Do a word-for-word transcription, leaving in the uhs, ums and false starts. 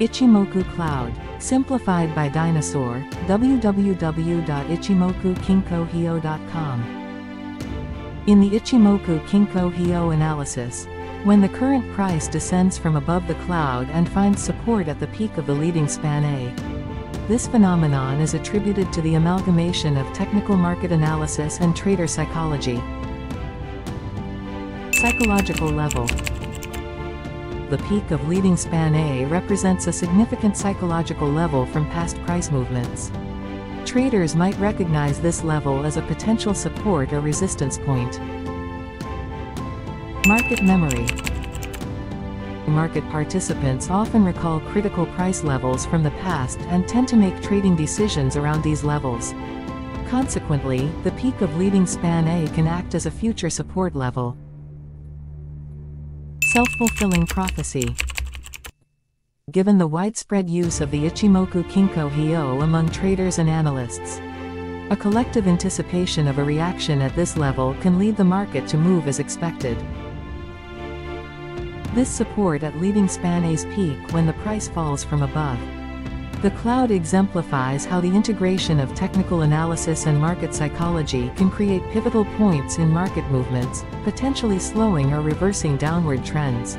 Ichimoku Cloud, simplified by Dinosaur, w w w dot ichimoku kinko hyo dot com. In the Ichimoku Kinko Hyo analysis, when the current price descends from above the cloud and finds support at the peak of the leading span A, this phenomenon is attributed to the amalgamation of technical market analysis and trader psychology. Psychological level. The peak of leading span A represents a significant psychological level from past price movements. Traders might recognize this level as a potential support or resistance point. Market memory. Market participants often recall critical price levels from the past and tend to make trading decisions around these levels. Consequently, the peak of leading span A can act as a future support level. Self-fulfilling prophecy. Given the widespread use of the Ichimoku Kinko Hyo among traders and analysts, a collective anticipation of a reaction at this level can lead the market to move as expected. This support at leading span A's peak when the price falls from above. The cloud exemplifies how the integration of technical analysis and market psychology can create pivotal points in market movements, potentially slowing or reversing downward trends.